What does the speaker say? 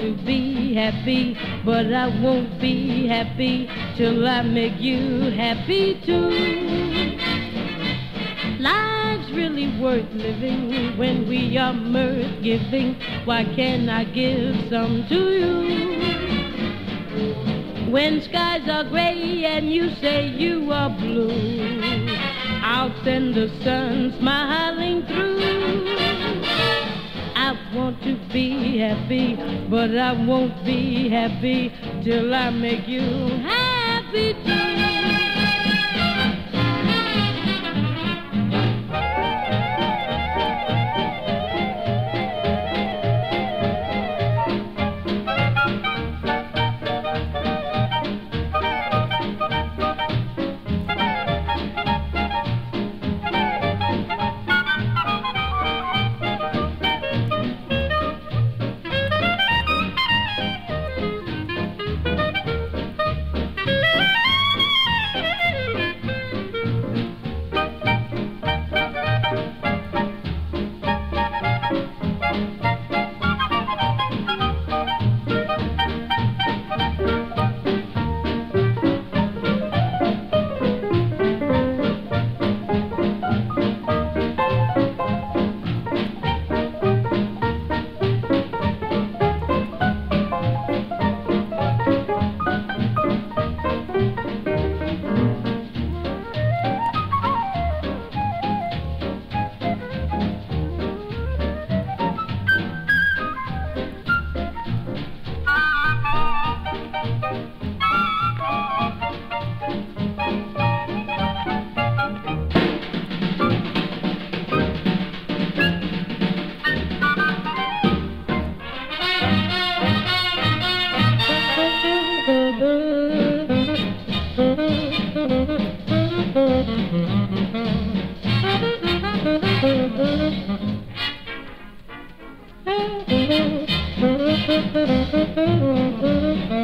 to be happy, but I won't be happy till I make you happy too. Life's really worth living when we are mirth giving. Why can't I give some to you? When skies are gray and you say you are blue, I'll send the sun smiling through. I want to be happy, but I won't be happy till I make you happy too.